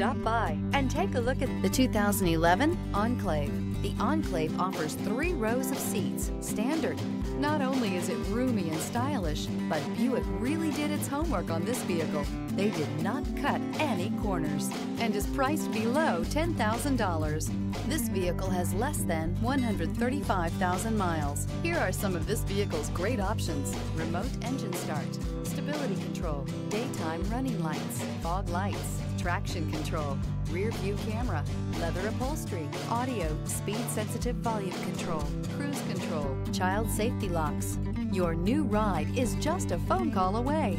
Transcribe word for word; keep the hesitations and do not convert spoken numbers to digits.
Stop by and take a look at the two thousand eleven Enclave. The Enclave offers three rows of seats, standard. Not only is it roomy and stylish, but Buick really did its homework on this vehicle. They did not cut any corners and is priced below ten thousand dollars. This vehicle has less than one hundred thirty-five thousand miles. Here are some of this vehicle's great options: remote engine start, stability control, daytime running lights, fog lights, traction control, rear view camera, leather upholstery, audio, speed sensitive volume control, cruise control, child safety locks. Your new ride is just a phone call away.